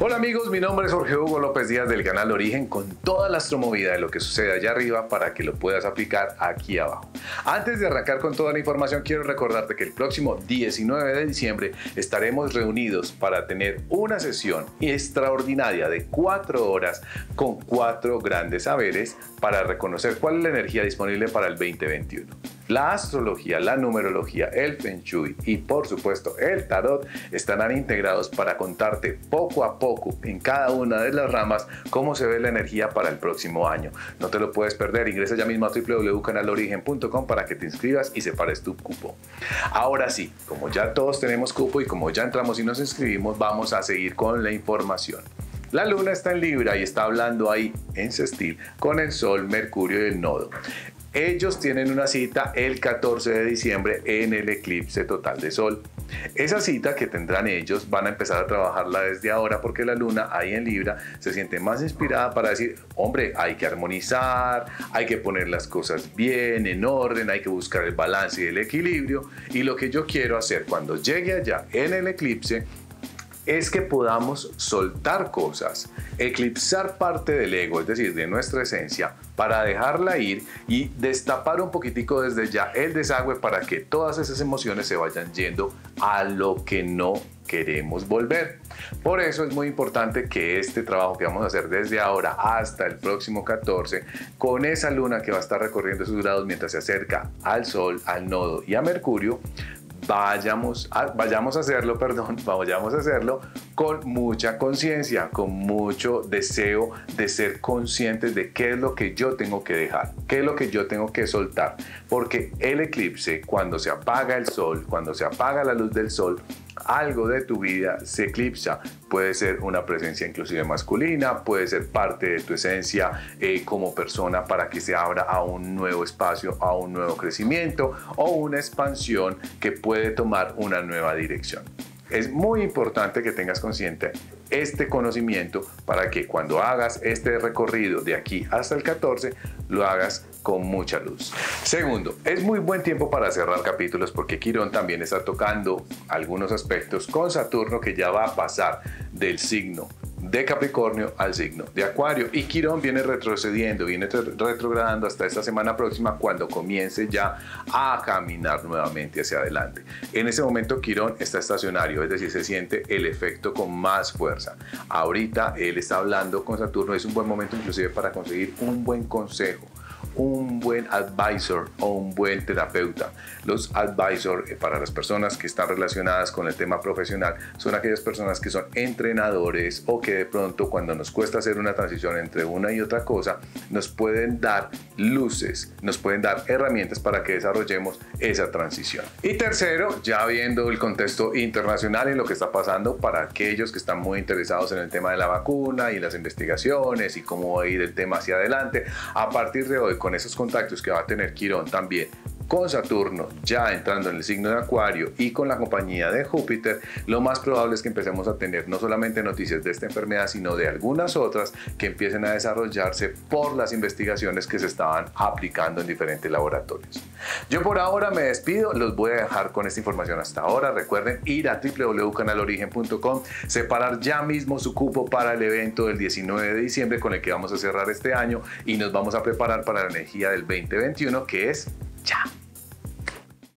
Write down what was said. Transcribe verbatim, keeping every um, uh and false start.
Hola amigos, mi nombre es Jorge Hugo López Díaz del Canal Origen con toda la astromovida de lo que sucede allá arriba para que lo puedas aplicar aquí abajo. Antes de arrancar con toda la información, quiero recordarte que el próximo diecinueve de diciembre estaremos reunidos para tener una sesión extraordinaria de cuatro horas con cuatro grandes saberes para reconocer cuál es la energía disponible para el veinte veintiuno. La astrología, la numerología, el Feng Shui y por supuesto el Tarot estarán integrados para contarte poco a poco en cada una de las ramas cómo se ve la energía para el próximo año. No te lo puedes perder, ingresa ya mismo a w w w punto canal origen punto com para que te inscribas y separes tu cupo. Ahora sí, como ya todos tenemos cupo y como ya entramos y nos inscribimos, vamos a seguir con la información. La luna está en Libra y está hablando ahí en sextil con el sol, Mercurio y el nodo. Ellos tienen una cita el catorce de diciembre en el eclipse total de sol. Esa cita que tendrán ellos van a empezar a trabajarla desde ahora porque la luna ahí en Libra se siente más inspirada para decir, hombre, hay que armonizar, hay que poner las cosas bien, en orden, hay que buscar el balance y el equilibrio. Y lo que yo quiero hacer cuando llegue allá en el eclipse es que podamos soltar cosas, eclipsar parte del ego, es decir, de nuestra esencia, para dejarla ir y destapar un poquitico desde ya el desagüe para que todas esas emociones se vayan yendo a lo que no queremos volver. Por eso es muy importante que este trabajo que vamos a hacer desde ahora hasta el próximo catorce, con esa luna que va a estar recorriendo sus grados mientras se acerca al sol, al nodo y a Mercurio, Vayamos a, vayamos a hacerlo, perdón, vayamos a hacerlo con mucha conciencia, con mucho deseo de ser conscientes de qué es lo que yo tengo que dejar, qué es lo que yo tengo que soltar, porque el eclipse, cuando se apaga el sol, cuando se apaga la luz del sol, algo de tu vida se eclipsa. Puede ser una presencia inclusive masculina, puede ser parte de tu esencia eh, como persona para que se abra a un nuevo espacio, a un nuevo crecimiento o una expansión que puede tomar una nueva dirección. Es muy importante que tengas consciente este conocimiento para que cuando hagas este recorrido de aquí hasta el catorce, lo hagas con mucha luz. Segundo, es muy buen tiempo para cerrar capítulos porque Quirón también está tocando algunos aspectos con Saturno que ya va a pasar del signo de Capricornio al signo de Acuario y Quirón viene retrocediendo, viene retrogradando hasta esta semana próxima cuando comience ya a caminar nuevamente hacia adelante. En ese momento Quirón está estacionario, es decir, se siente el efecto con más fuerza. Ahorita él está hablando con Saturno, es un buen momento inclusive para conseguir un buen consejo, un buen advisor o un buen terapeuta. Los advisors, para las personas que están relacionadas con el tema profesional, son aquellas personas que son entrenadores o que de pronto cuando nos cuesta hacer una transición entre una y otra cosa, nos pueden dar luces, nos pueden dar herramientas para que desarrollemos esa transición. Y tercero, ya viendo el contexto internacional y lo que está pasando para aquellos que están muy interesados en el tema de la vacuna y las investigaciones y cómo va a ir el tema hacia adelante, a partir de hoy, con esos contactos que va a tener Quirón también con Saturno ya entrando en el signo de Acuario y con la compañía de Júpiter, lo más probable es que empecemos a tener no solamente noticias de esta enfermedad, sino de algunas otras que empiecen a desarrollarse por las investigaciones que se estaban aplicando en diferentes laboratorios. Yo por ahora me despido, los voy a dejar con esta información hasta ahora. Recuerden ir a w w w punto canal origen punto com, separar ya mismo su cupo para el evento del diecinueve de diciembre con el que vamos a cerrar este año y nos vamos a preparar para la energía del veinte veintiuno, que es ya.